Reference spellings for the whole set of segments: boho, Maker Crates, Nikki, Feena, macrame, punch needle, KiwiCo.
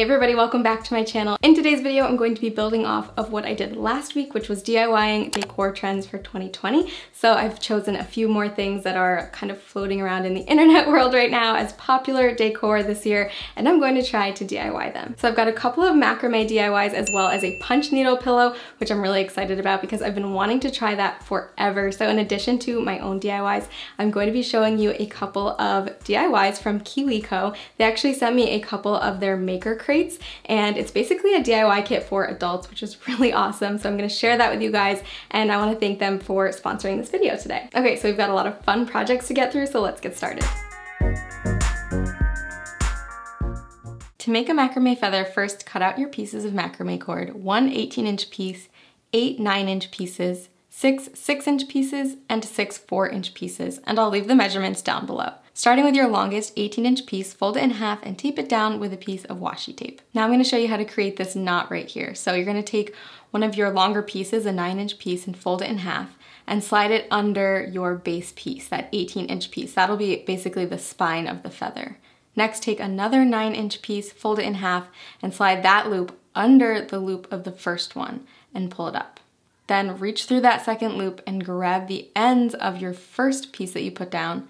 Hey everybody, welcome back to my channel. In today's video, I'm going to be building off of what I did last week, which was DIYing decor trends for 2020. So I've chosen a few more things that are kind of floating around in the internet world right now as popular decor this year, and I'm going to try to DIY them. So I've got a couple of macrame DIYs as well as a punch needle pillow, which I'm really excited about because I've been wanting to try that forever. So in addition to my own DIYs, I'm going to be showing you a couple of DIYs from KiwiCo. They actually sent me a couple of their maker crates, and it's basically a DIY kit for adults, which is really awesome. So I'm going to share that with you guys, and I want to thank them for sponsoring this video today. Okay, so we've got a lot of fun projects to get through, so let's get started. To make a macrame feather, first cut out your pieces of macrame cord, one 18-inch piece, eight 9-inch pieces, six 6-inch pieces, and six 4-inch pieces, and I'll leave the measurements down below. Starting with your longest 18-inch piece, fold it in half and tape it down with a piece of washi tape. Now I'm going to show you how to create this knot right here. So you're going to take one of your longer pieces, a 9-inch piece, and fold it in half and slide it under your base piece, that 18-inch piece. That'll be basically the spine of the feather. Next, take another 9-inch piece, fold it in half, and slide that loop under the loop of the first one and pull it up. Then reach through that second loop and grab the ends of your first piece that you put down,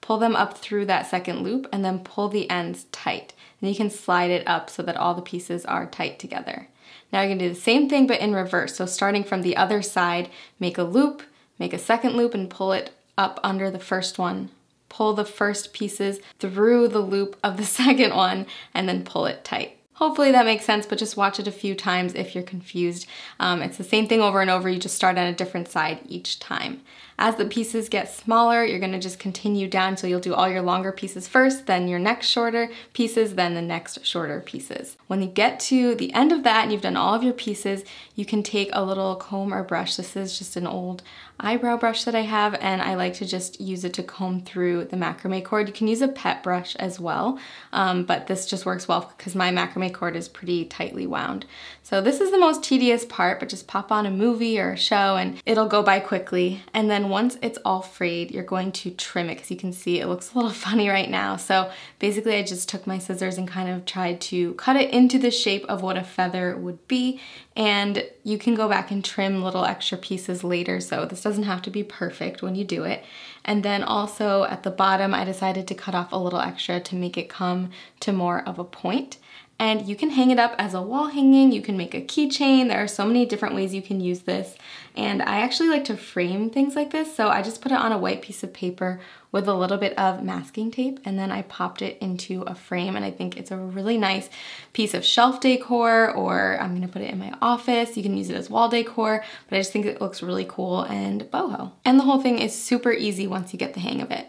pull them up through that second loop, and then pull the ends tight. And you can slide it up so that all the pieces are tight together. Now you're gonna do the same thing but in reverse. So starting from the other side, make a loop, make a second loop, and pull it up under the first one. Pull the first pieces through the loop of the second one, and then pull it tight. Hopefully that makes sense, but just watch it a few times if you're confused. It's the same thing over and over, you just start on a different side each time. As the pieces get smaller, you're gonna just continue down, so you'll do all your longer pieces first, then your next shorter pieces, then the next shorter pieces. When you get to the end of that and you've done all of your pieces, you can take a little comb or brush. This is just an old eyebrow brush that I have, and I like to just use it to comb through the macrame cord. You can use a pet brush as well, but this just works well because my macrame cord is pretty tightly wound. So this is the most tedious part, but just pop on a movie or a show and it'll go by quickly. And then once it's all frayed, you're going to trim it because you can see it looks a little funny right now. So basically I just took my scissors and kind of tried to cut it into the shape of what a feather would be. And you can go back and trim little extra pieces later, so this doesn't have to be perfect when you do it. And then also at the bottom, I decided to cut off a little extra to make it come to more of a point. And you can hang it up as a wall hanging, you can make a keychain, there are so many different ways you can use this. And I actually like to frame things like this, so I just put it on a white piece of paper with a little bit of masking tape, and then I popped it into a frame, and I think it's a really nice piece of shelf decor, or I'm gonna put it in my office. You can use it as wall decor, but I just think it looks really cool and boho. And the whole thing is super easy once you get the hang of it.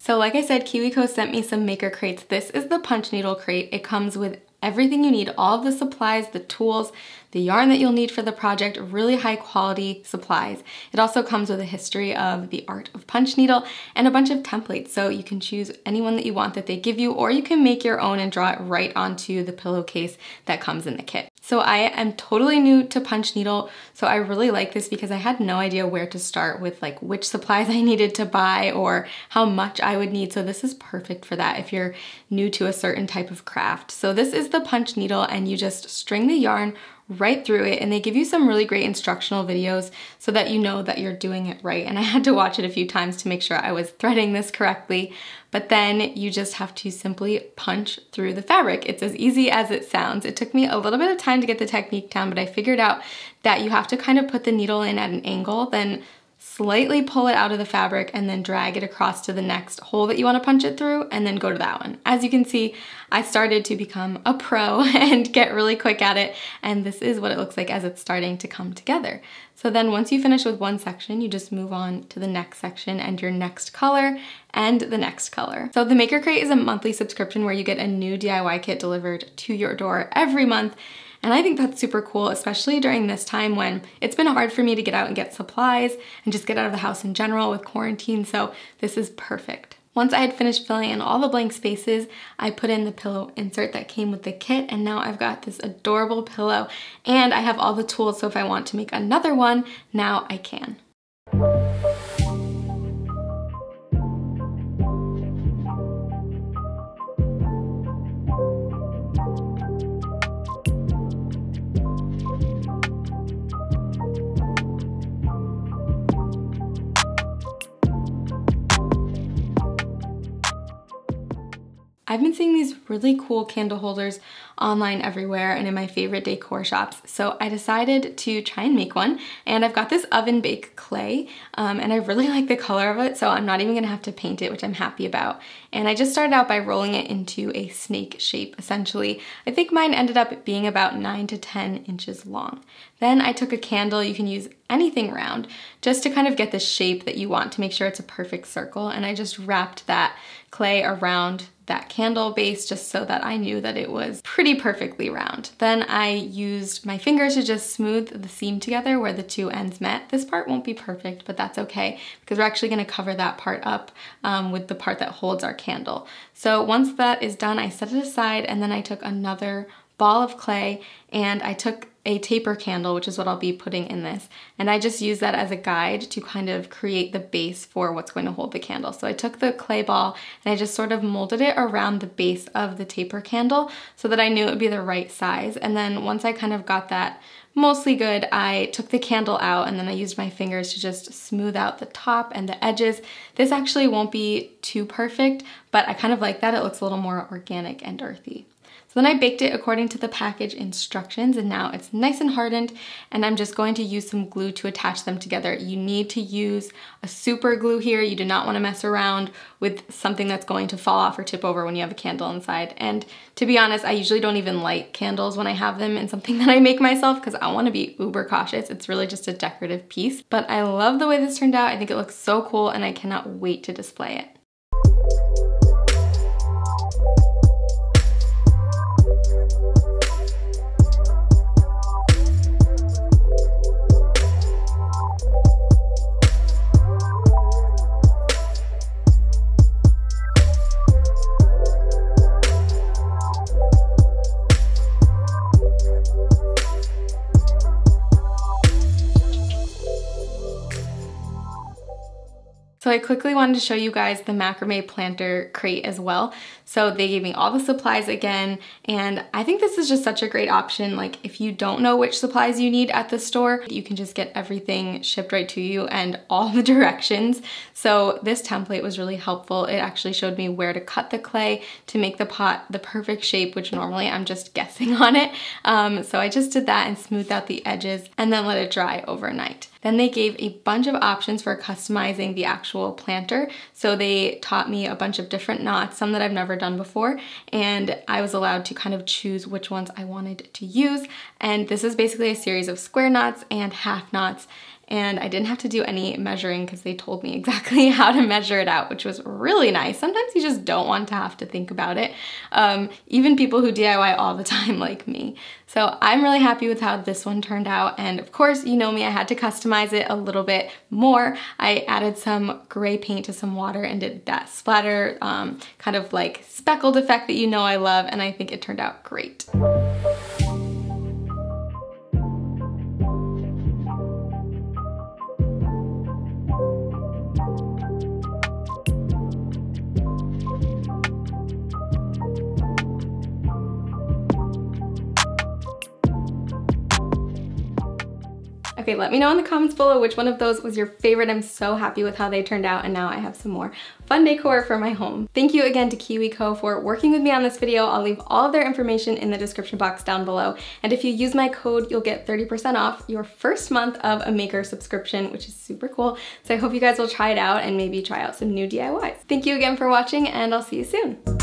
So like I said, KiwiCo sent me some maker crates. This is the punch needle crate. It comes with everything you need, all of the supplies, the tools, the yarn that you'll need for the project, really high quality supplies. It also comes with a history of the art of punch needle and a bunch of templates. So you can choose any one that you want that they give you, or you can make your own and draw it right onto the pillowcase that comes in the kit. So I am totally new to punch needle, so I really like this because I had no idea where to start with, like which supplies I needed to buy or how much I would need. So this is perfect for that if you're new to a certain type of craft. So this is the punch needle, and you just string the yarn right through it, and they give you some really great instructional videos so that you know that you're doing it right. And I had to watch it a few times to make sure I was threading this correctly, but then you just have to simply punch through the fabric. It's as easy as it sounds. It took me a little bit of time to get the technique down, but I figured out that you have to kind of put the needle in at an angle, then slightly pull it out of the fabric, and then drag it across to the next hole that you want to punch it through, and then go to that one. As you can see, I started to become a pro and get really quick at it, and this is what it looks like as it's starting to come together. So then once you finish with one section, you just move on to the next section and your next color and the next color. So the Maker Crate is a monthly subscription where you get a new DIY kit delivered to your door every month. And I think that's super cool, especially during this time when it's been hard for me to get out and get supplies and just get out of the house in general with quarantine, so this is perfect. Once I had finished filling in all the blank spaces, I put in the pillow insert that came with the kit, and now I've got this adorable pillow and I have all the tools, so if I want to make another one, now I can. I've been seeing these really cool candle holders online everywhere and in my favorite decor shops, so I decided to try and make one. And I've got this oven bake clay and I really like the color of it, so I'm not even gonna have to paint it, which I'm happy about. And I just started out by rolling it into a snake shape, essentially. I think mine ended up being about 9 to 10 inches long. Then I took a candle, you can use anything round, just to kind of get the shape that you want to make sure it's a perfect circle, and I just wrapped that clay around that candle base just so that I knew that it was pretty perfectly round. Then I used my fingers to just smooth the seam together where the two ends met. This part won't be perfect, but that's okay because we're actually gonna cover that part up with the part that holds our candle. So once that is done, I set it aside, and then I took another ball of clay and I took a taper candle, which is what I'll be putting in this. And I just use that as a guide to kind of create the base for what's going to hold the candle. So I took the clay ball and I just sort of molded it around the base of the taper candle so that I knew it would be the right size. And then once I kind of got that mostly good, I took the candle out and then I used my fingers to just smooth out the top and the edges. This actually won't be too perfect, but I kind of like that. It looks a little more organic and earthy. So then I baked it according to the package instructions, and now it's nice and hardened, and I'm just going to use some glue to attach them together. You need to use a super glue here. You do not want to mess around with something that's going to fall off or tip over when you have a candle inside. And to be honest, I usually don't even light candles when I have them in something that I make myself because I want to be uber cautious. It's really just a decorative piece, but I love the way this turned out. I think it looks so cool and I cannot wait to display it. So I quickly wanted to show you guys the macrame planter crate as well. So they gave me all the supplies again, and I think this is just such a great option. Like if you don't know which supplies you need at the store, you can just get everything shipped right to you and all the directions. So this template was really helpful. It actually showed me where to cut the clay to make the pot the perfect shape, which normally I'm just guessing on it. So I just did that and smoothed out the edges and then let it dry overnight. Then they gave a bunch of options for customizing the actual planter. So they taught me a bunch of different knots, some that I've never done before, and I was allowed to kind of choose which ones I wanted to use. And this is basically a series of square knots and half knots, and I didn't have to do any measuring because they told me exactly how to measure it out, which was really nice. Sometimes you just don't want to have to think about it, even people who DIY all the time like me. So I'm really happy with how this one turned out, and of course, you know me, I had to customize it a little bit more. I added some gray paint to some water and did that splatter, kind of like speckled effect that you know I love, and I think it turned out great. Okay, let me know in the comments below which one of those was your favorite. I'm so happy with how they turned out, and now I have some more fun decor for my home. Thank you again to KiwiCo for working with me on this video. I'll leave all of their information in the description box down below. And if you use my code, you'll get 30% off your first month of a maker subscription, which is super cool. So I hope you guys will try it out and maybe try out some new DIYs. Thank you again for watching, and I'll see you soon.